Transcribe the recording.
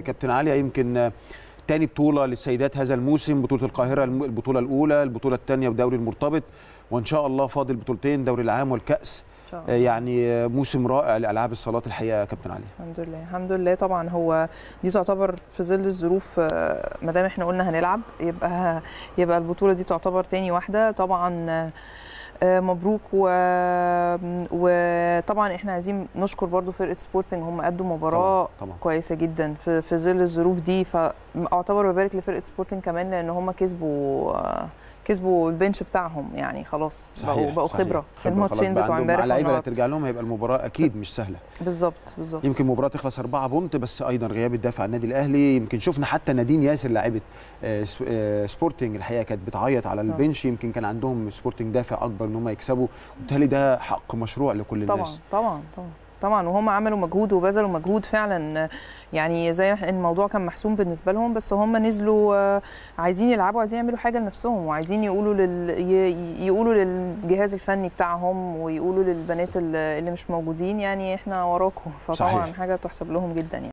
كابتن علي، يمكن تاني بطولة للسيدات هذا الموسم، بطولة القاهرة البطولة الأولى، البطولة الثانية ودوري المرتبط، وإن شاء الله فاضل بطولتين دوري العام والكأس. يعني موسم رائع لألعاب الصالات الحقيقة يا كابتن علي. الحمد لله طبعا، هو دي تعتبر في ظل الظروف، ما دام احنا قلنا هنلعب يبقى البطولة دي تعتبر تاني واحدة. طبعا مبروك، وطبعا احنا عايزين نشكر برضو فرقه سبورتنج، هم ادوا مباراه طبعاً كويسه جدا في ظل الظروف دي، فاعتبر ببارك لفرقه سبورتنج كمان، لان هم كسبوا البنش بتاعهم، يعني خلاص بقوا خبره في الماتشين بتوع امبارح. على اللعيبه ترجع لهم، هيبقى المباراه اكيد مش سهله. بالظبط. يمكن مباراه تخلص 4 بونت، بس ايضا غياب الدفاع النادي الاهلي. يمكن شفنا حتى نادين ياسر لاعيبه سبورتنج الحقيقه كانت بتعيط على البنش، يمكن كان عندهم سبورتنج دافع اكبر ان هم يكسبوا، وبالتالي ده حق مشروع لكل الناس. طبعا وهم عملوا مجهود وبذلوا مجهود فعلا، يعني زي الموضوع كان محسوم بالنسبه لهم، بس هم نزلوا عايزين يلعبوا، عايزين يعملوا حاجه لنفسهم، وعايزين يقولوا للجهاز الفني بتاعهم، ويقولوا للبنات اللي مش موجودين، يعني احنا وراكم. فطبعا حاجه تحسب لهم جدا يعني.